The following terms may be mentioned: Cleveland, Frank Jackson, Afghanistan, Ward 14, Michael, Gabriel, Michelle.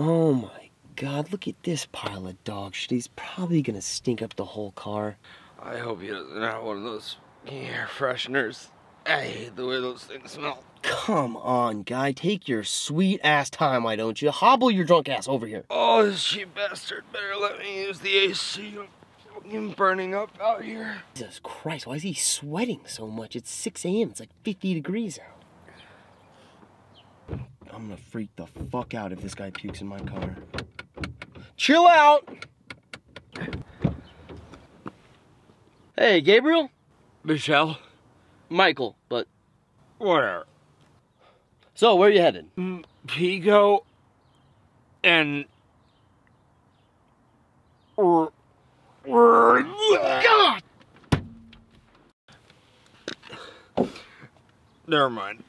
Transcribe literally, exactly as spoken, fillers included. Oh my God, look at this pile of dog shit. He's probably gonna stink up the whole car. I hope he doesn't have one of those air fresheners. I hate the way those things smell. Come on, guy. Take your sweet ass time, why don't you? Hobble your drunk ass over here. Oh, this cheap bastard better let me use the A C. I'm fucking burning up out here. Jesus Christ, why is he sweating so much? It's six A M It's like fifty degrees out. I'm gonna freak the fuck out if this guy pukes in my car. Chill out! Hey, Gabriel? Michelle? Michael, but... Whatever. So, where are you headed? Pico... and... Or... or... God! Never mind.